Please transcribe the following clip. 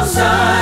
Outside.